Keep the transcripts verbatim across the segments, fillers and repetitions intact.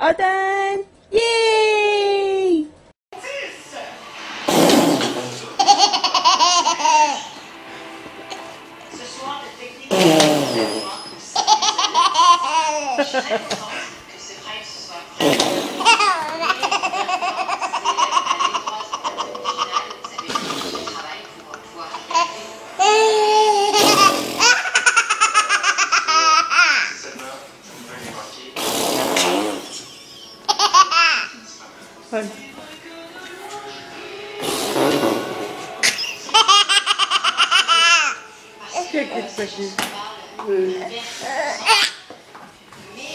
All done! Yay! Fun. Good expression. Sure. Yep. Ready?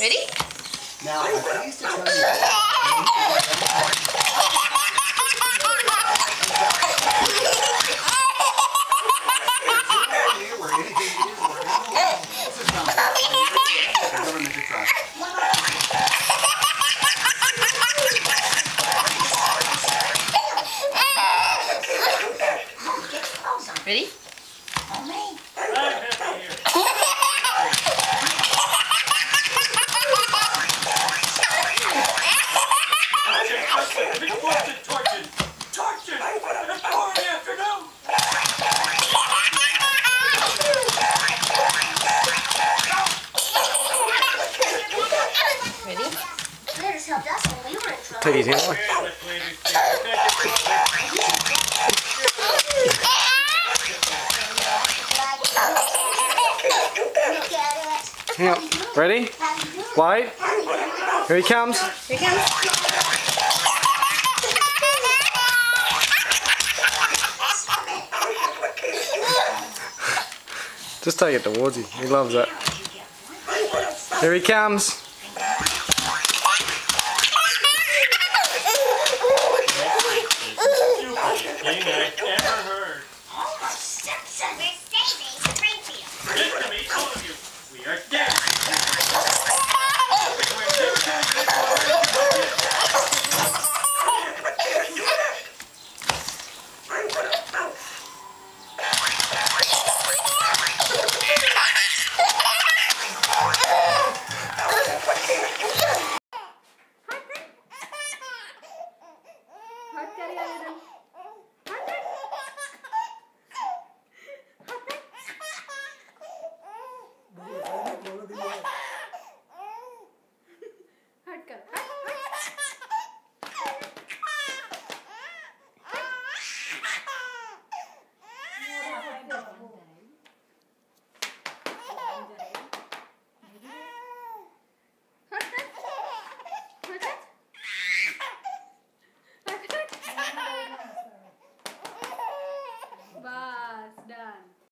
Ready? Now I used to tell you. Ready? Take it easy. Hang on. Ready? Light. Here he comes. Here he comes. Just take it towards him. He loves it. Here he comes.